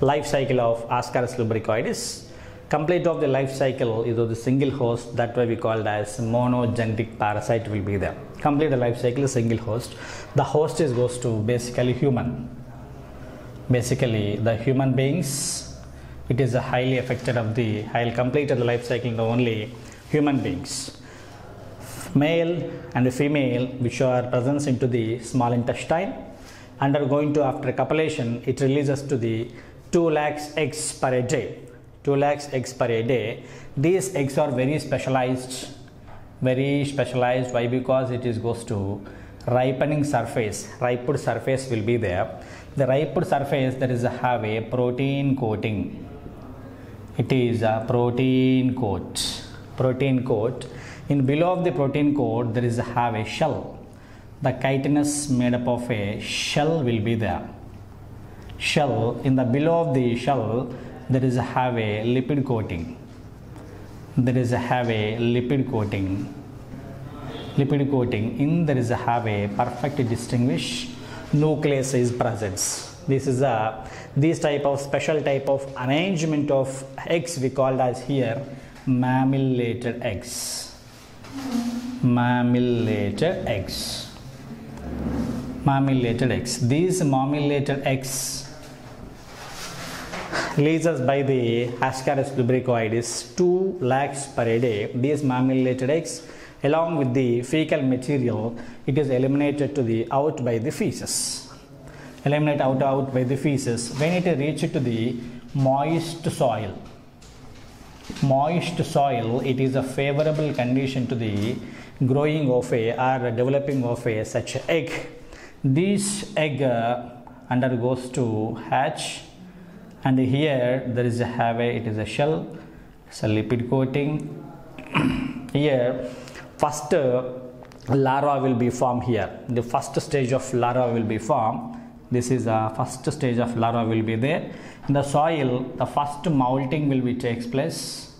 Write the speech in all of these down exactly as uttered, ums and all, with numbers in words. life cycle of Ascaris lumbricoides. Complete of the life cycle is the single host, that way we called as monogenic parasite will be there. Complete the life cycle is single host. The host is goes to basically human. Basically the human beings, it is a highly affected of the, I'll complete the life cycle the only human beings. Male and female which are present into the small intestine undergoing to after copulation, it releases to the two lakhs eggs per a day. two lakhs eggs per a day. These eggs are very specialized, very specialized. Why? Because it is goes to ripening surface. Ripened surface will be there. The ripened surface that is have a protein coating. It is a protein coat. Protein coat. In below of the protein coat, there is a, have a shell. The chitinous made up of a shell will be there. Shell in the below of the shell. There is a have a lipid coating. There is a have a lipid coating. Lipid coating in there is a have a perfectly distinguished nucleus is presence. This is a these type of special type of arrangement of eggs we called as here mammillated eggs. Mammillated eggs. Mammillated eggs. These mammillated eggs releases by the Ascaris lumbricoides two lakhs per a day. These mammillated eggs along with the fecal material, it is eliminated to the out by the feces. Eliminate out out by the feces. When it reaches to the moist soil, moist soil, it is a favorable condition to the growing of a or developing of a such egg. This egg uh, undergoes to hatch. And here there is a have a, it is a shell, it's a lipid coating. Here first uh, larva will be formed here. The first stage of larva will be formed. This is the uh, first stage of larva will be there. In the soil, the first molting will be takes place.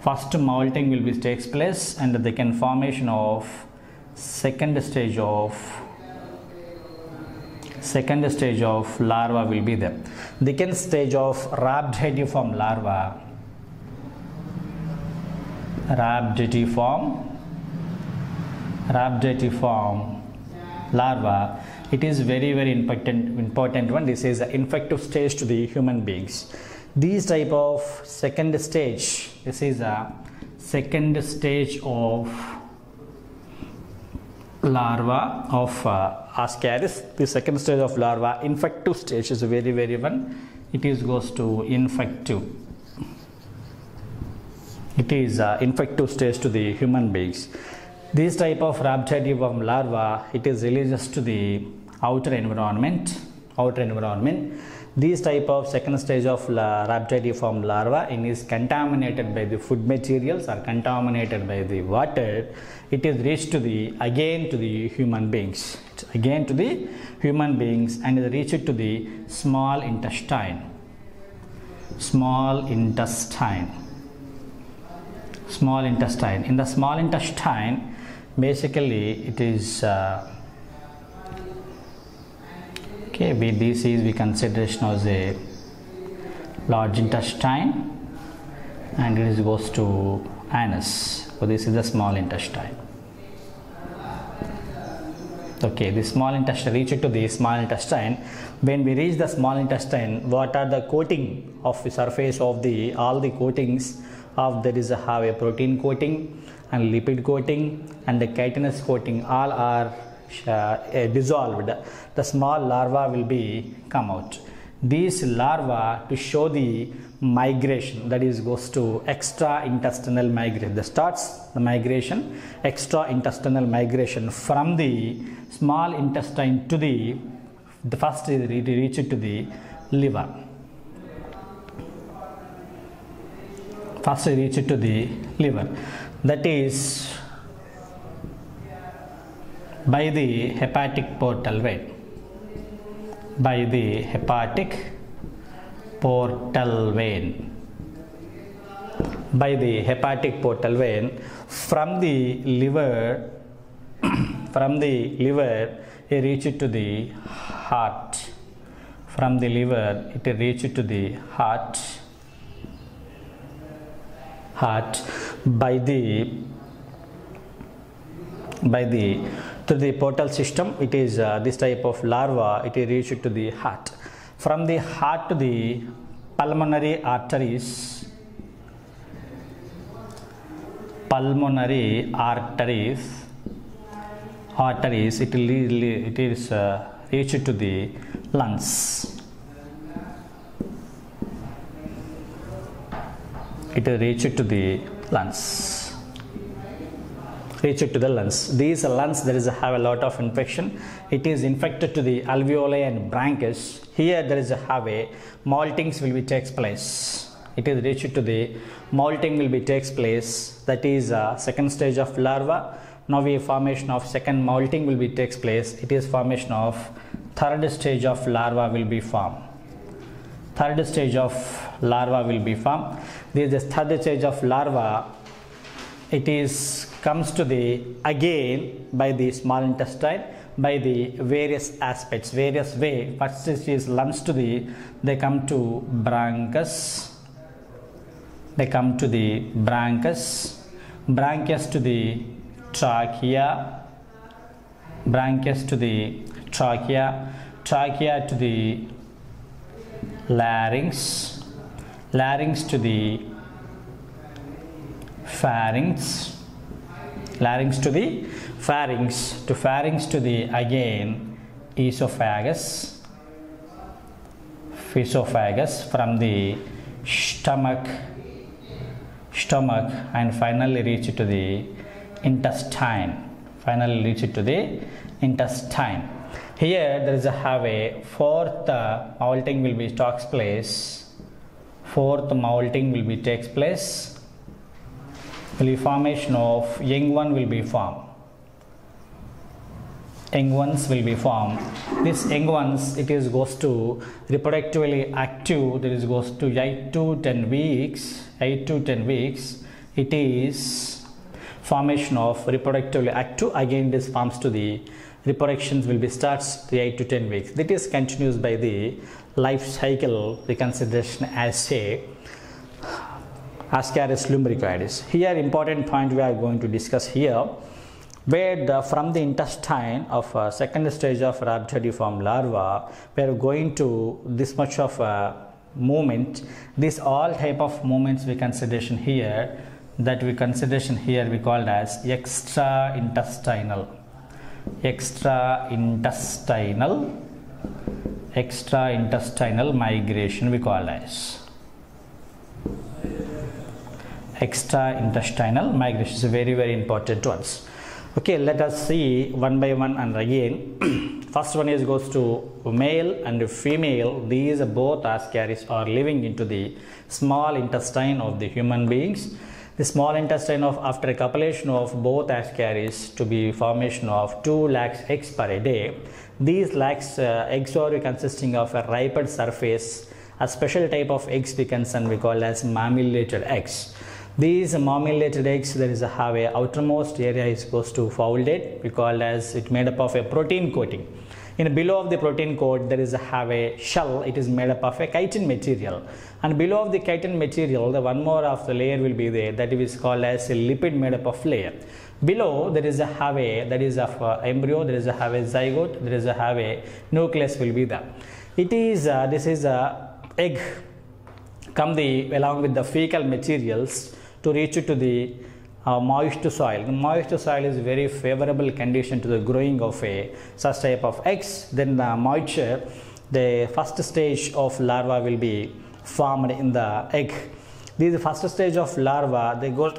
First molting will be takes place and they can formation of second stage of second stage of larva will be there. The second stage of rhabditiform larva. Rhabditiform. Rhabditiform larva. It is very very important important one. This is an infective stage to the human beings. These type of second stage. This is a second stage of larva of uh, Ascaris. The second stage of larva, infective stage is very very one. It is goes to infective. It is uh, infective stage to the human beings. This type of rhabditiform larva, it is released to the outer environment. Outer environment. This type of second stage of la rhabditiform larva, it is contaminated by the food materials or contaminated by the water. It is reached to the again to the human beings, it's again to the human beings, and it reached to the small intestine. Small intestine. Small intestine. In the small intestine, basically it is. Uh, Okay, we, this is we consideration as a large intestine and it is goes to anus. So this is the small intestine. Okay, the small intestine reach it to the small intestine. When we reach the small intestine, what are the coating of the surface of the all the coatings of there is a have a protein coating and lipid coating and the chitinous coating, all are Uh, dissolved. The small larva will be come out. These larva to show the migration, that is goes to extra intestinal migration. That starts the migration, extra intestinal migration from the small intestine to the the first it reach it to the liver. First it reach it to the liver. That is by the hepatic portal way. By the hepatic portal vein. By the hepatic portal vein, from the liver, from the liver, it reaches to the heart. From the liver, it reaches to the heart. Heart by the by the through the portal system. It is uh, this type of larva. It reaches to the heart. From the heart to the pulmonary arteries. Pulmonary arteries. Arteries. It it is uh, reaches to the lungs. It reaches to the lungs. Reaches to the lungs. These lungs there is a, have a lot of infection. It is infected to the alveoli and bronchus. Here there is a have a moltings will be takes place. It is reached to the molting will be takes place. That is a second stage of larva. Now a formation of second molting will be takes place. It is formation of third stage of larva will be formed. Third stage of larva will be formed. This is the third stage of larva. It is comes to the again by the small intestine by the various aspects, various way. First it is lungs to the they come to bronchus. They come to the bronchus, bronchus to the trachea, bronchus to the trachea, trachea to the larynx, larynx to the pharynx, larynx to the pharynx, to pharynx to the again esophagus, esophagus from the stomach. Stomach and finally reach to the intestine. Finally reach to the intestine. Here there is a have a fourth uh, molting will be takes place. Fourth molting will be takes place. Will be formation of young one will be formed. Young ones will be formed. This young ones it is goes to reproductively active. There is goes to eight to ten weeks. Eight to ten weeks. It is formation of reproductively active. Again, this forms to the reproductions will be starts the eight to ten weeks. That is continues by the life cycle reconsideration assay. Ascaris lumbricoides. Here, important point we are going to discuss here. Where the, from the intestine of uh, second stage of rhabditiform larva, we are going to this much of uh, movement. This all type of movements we consideration here, that we consideration here we called as extra intestinal, extra intestinal, extra intestinal migration we call as. Extra intestinal migration is very very important ones. Okay, let us see one by one and again. First one is goes to male and female. These both ascaris are living into the small intestine of the human beings. The small intestine of after copulation of both ascaris to be formation of two lakhs eggs per day. These lakhs uh, eggs are consisting of a ripened surface. A special type of eggs we concern we call as mammillated eggs. These mammillated eggs, there is a have a outermost area is goes to folded. We call as it made up of a protein coating. In below of the protein coat, there is a have a shell. It is made up of a chitin material, and below of the chitin material, the one more of the layer will be there. That is called as a lipid made up of layer. Below there is a have a that is of a embryo. There is a have a zygote. There is a have a nucleus will be there. It is uh, this is a egg. Come the along with the fecal materials. To reach to the uh, moist soil. The moist soil is very favorable condition to the growing of a such type of eggs. Then the moisture, the first stage of larva will be formed in the egg. This first stage of larva, they go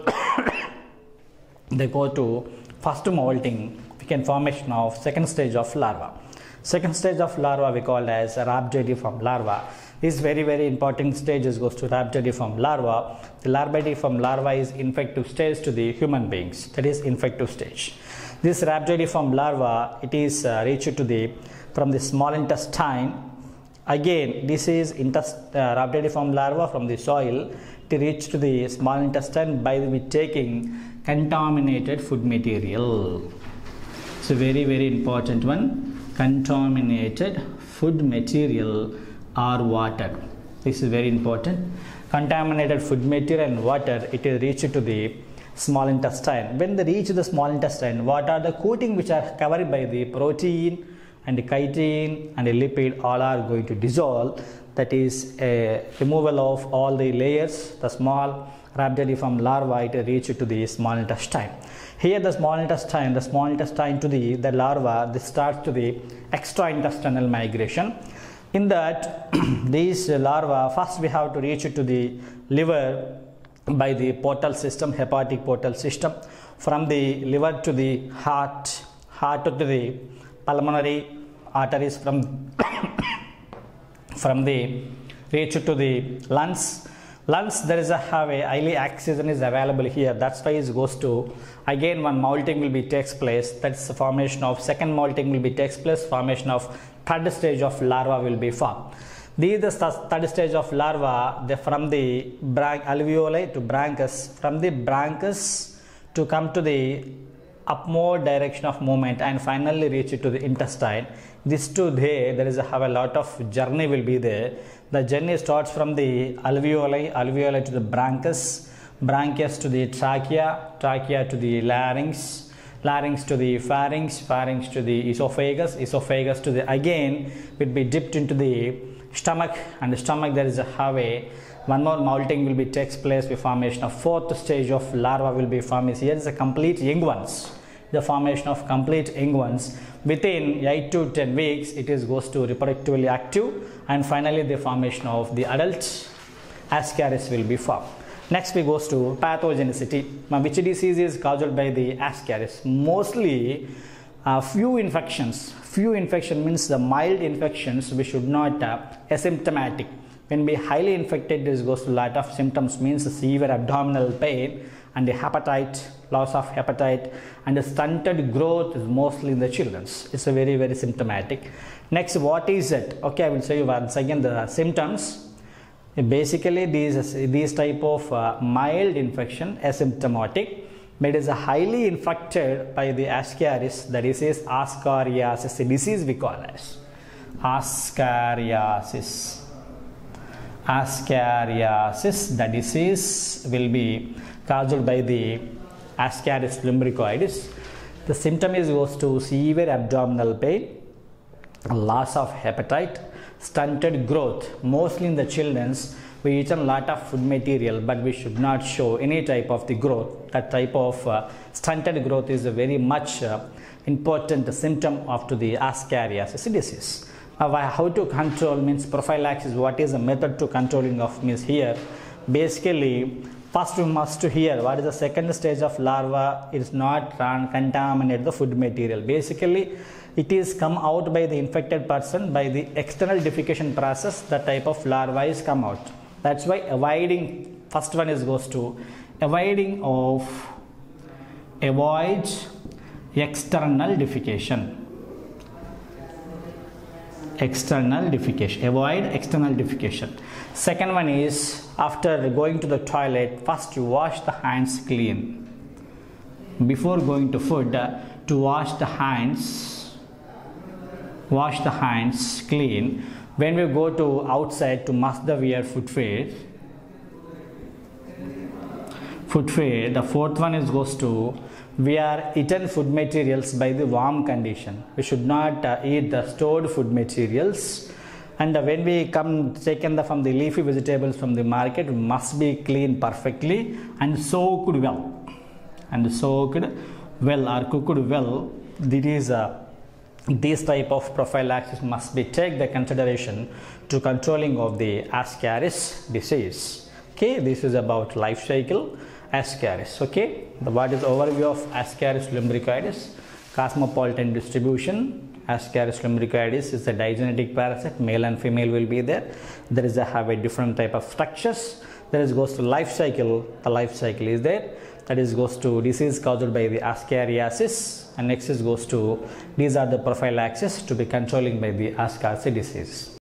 they go to first molting. We can formation of second stage of larva. Second stage of larva we call as rhabditiform larva. This very very important stage is goes to rhabditiform larva. The rhabditiform larva is infective stage to the human beings. That is infective stage. This rhabditiform larva it is uh, reached to the from the small intestine. Again, this is intest, uh, rhabditiform larva from the soil to reach to the small intestine by the taking contaminated food material. So very very important one. Contaminated food material or water. This is very important. Contaminated food material and water, it will reach to the small intestine. When they reach the small intestine, what are the coating which are covered by the protein and the chitin and the lipid, all are going to dissolve. That is a removal of all the layers. The small rhabditiform larva, it reach to the small intestine. Here the small intestine, the small intestine to the, the larva, this starts to the extra intestinal migration. In that, these larva, first we have to reach to the liver by the portal system, hepatic portal system. From the liver to the heart, heart to the pulmonary arteries, from from the reach to the lungs. Lungs, there is a have a highly oxygen is available here. That's why it goes to again one molting will be takes place. That's the formation of second molting will be takes place. Formation of third stage of larva will be formed. These is the third stage of larva. They from the alveoli to bronchus, from the bronchus to come to the upward direction of movement and finally reach to the intestine. This to there, there is a, have a lot of journey will be there. The journey starts from the alveoli, alveoli to the bronchus, bronchus to the trachea, trachea to the larynx, larynx to the pharynx, pharynx to the esophagus, esophagus to the again will be dipped into the stomach, and the stomach there is a have a one more molting will be takes place with formation of fourth stage of larva will be formed. Here is a complete young ones. The formation of complete young ones within eight to ten weeks, it is goes to reproductively active, and finally the formation of the adult Ascaris will be formed. Next we goes to pathogenicity. Now, which disease is caused by the Ascaris? Mostly uh, few infections. Few infection means the mild infections we should not have asymptomatic. When we highly infected, this goes to lot of symptoms means severe abdominal pain and the hepatite, loss of hepatite, and the stunted growth is mostly in the children's. It's a very very symptomatic. Next, what is it? Okay, I will show you once again the symptoms. Basically, these these type of uh, mild infection asymptomatic. It is highly infected by the Ascaris. The disease ascariasis. The disease we call as ascariasis. Ascariasis, the disease will be caused by the Ascaris lumbricoides. The symptom is goes to severe abdominal pain, loss of appetite, stunted growth, mostly in the children's. We eat a lot of food material, but we should not show any type of the growth. That type of uh, stunted growth is a very much uh, important symptom of to the Ascariasis disease. Uh, how to control means prophylaxis. What is the method to controlling of means here? Basically, first we must to hear what is the second stage of larva. It is not contaminate the food material. Basically, it is come out by the infected person by the external defecation process. The type of larva is come out. That's why avoiding first one is goes to avoiding of avoid external defecation. External defecation, avoid external defecation. Second one is after going to the toilet, first you wash the hands clean. Before going to food, uh, to wash the hands, wash the hands clean. When we go to outside, to must the wear footwear. Footwear. The fourth one is goes to we are eaten food materials by the warm condition. We should not uh, eat the stored food materials, and uh, when we come taken the from the leafy vegetables from the market, must be clean perfectly and soaked well, and soaked well or cooked well. This is uh, this type of prophylaxis must be take the consideration to controlling of the Ascaris disease. Okay, this is about life cycle Ascaris. Okay, the what is overview of Ascaris lumbricoides? Cosmopolitan distribution. Ascaris lumbricoides is a digenetic parasite. Male and female will be there. There is a have a different type of structures. There is goes to life cycle. The life cycle is there. That is goes to disease caused by the Ascariasis, and next is goes to these are the prophylaxis to be controlling by the Ascaris disease.